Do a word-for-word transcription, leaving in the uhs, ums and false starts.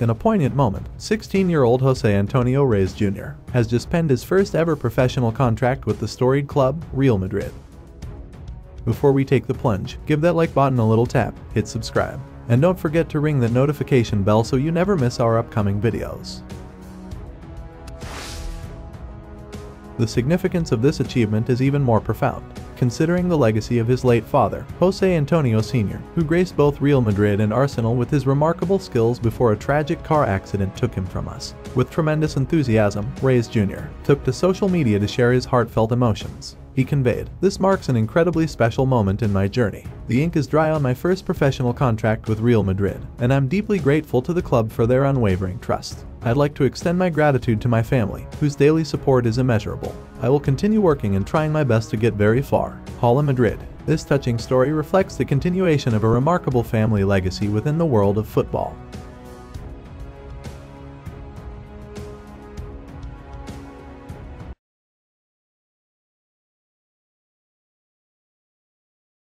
In a poignant moment, sixteen-year-old Jose Antonio Reyes Junior has just penned his first ever professional contract with the storied club, Real Madrid. Before we take the plunge, give that like button a little tap, hit subscribe, and don't forget to ring the notification bell so you never miss our upcoming videos. The significance of this achievement is even more profound, considering the legacy of his late father, Jose Antonio Senior, who graced both Real Madrid and Arsenal with his remarkable skills before a tragic car accident took him from us. With tremendous enthusiasm, Reyes Junior took to social media to share his heartfelt emotions. He conveyed, "This marks an incredibly special moment in my journey. The ink is dry on my first professional contract with Real Madrid, and I'm deeply grateful to the club for their unwavering trust. I'd like to extend my gratitude to my family, whose daily support is immeasurable. I will continue working and trying my best to get very far." Hola Madrid. This touching story reflects the continuation of a remarkable family legacy within the world of football.